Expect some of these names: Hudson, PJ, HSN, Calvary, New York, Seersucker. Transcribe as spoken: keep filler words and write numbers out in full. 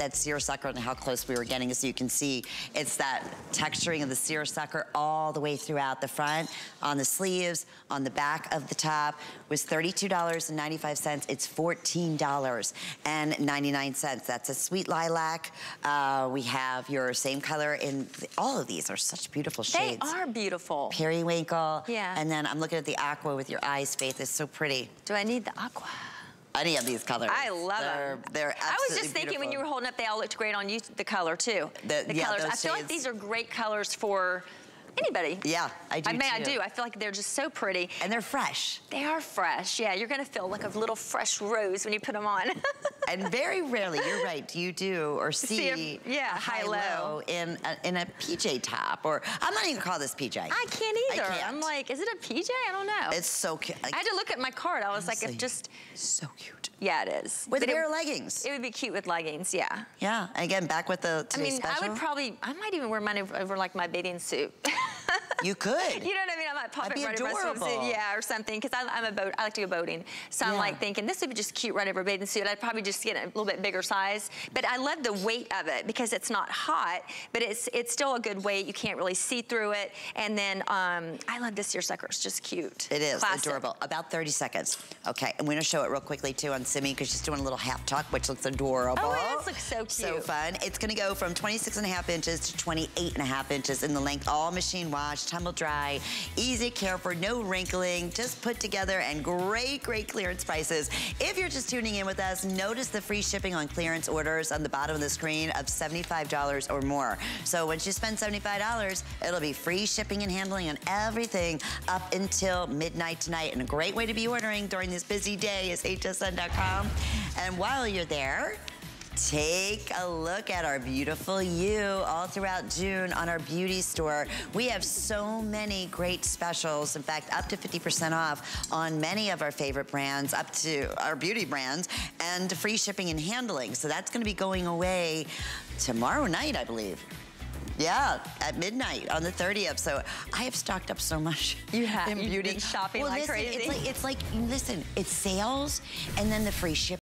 that seersucker and how close we were getting. So you can see it's that texturing of the seersucker all the way throughout the front, on the sleeves, on the back of the top. It was thirty-two ninety-five. It's fourteen ninety-nine. That's a sweet lilac. Uh, we have your same color in the, all of these are such beautiful shades. They are beautiful. Periwinkle. Yeah. And then I'm looking at the aqua with your eyes, Faith. It's so pretty. Do I need the aqua? Any of these colors. I love they're, them. They're absolutely I was just thinking beautiful. When you were holding up, they all looked great on you, the color too. The, the yeah, colors. I shades. feel like these are great colors for anybody. Yeah, I do I mean, too. I do. I feel like they're just so pretty. And they're fresh. They are fresh. Yeah, you're going to feel like a little fresh rose when you put them on. And very rarely, you're right, you do or see, see a, yeah, a high-low high, in, in a P J top. Or I'm not even going to call this P J. I can't either. I can't. I'm like, is it a P J? I don't know. It's so cute. Like, I had to look at my card. I was honestly, like, it's just... so cute. Yeah, it is. With a pair of leggings. It would be cute with leggings, yeah. Yeah, and again, back with the I mean, special. I would probably... I might even wear mine over, over like, my bathing suit. You could. You know what I mean? I might pop That'd it right adorable. over a suit, yeah, or something. Because I'm a boat. I like to go boating, so yeah. I'm like thinking this would be just cute right over a bathing suit. I'd probably just get a little bit bigger size. But I love the weight of it because it's not hot, but it's it's still a good weight. You can't really see through it. And then um, I love this seersucker. It's just cute. It is Classic. adorable. About thirty seconds. Okay, and we're gonna show it real quickly too on Simi because she's doing a little half tuck, which looks adorable. Oh, it looks so cute. So fun. It's gonna go from twenty-six and a half inches to twenty-eight and a half inches in the length. All machine wash. Tumble dry, easy care for, no wrinkling, just put together and great, great clearance prices. If you're just tuning in with us, notice the free shipping on clearance orders on the bottom of the screen of seventy-five dollars or more. So once you spend seventy-five dollars, it'll be free shipping and handling on everything up until midnight tonight. And a great way to be ordering during this busy day is H S N dot com. And while you're there, take a look at our beautiful you all throughout June on our beauty store. We have so many great specials. In fact, up to fifty percent off on many of our favorite brands, up to our beauty brands, and free shipping and handling. So that's going to be going away tomorrow night, I believe. Yeah, at midnight on the thirtieth. So I have stocked up so much. You have. In beauty. You've been shopping well, like listen, crazy. It's like, it's like, listen, it's sales and then the free shipping.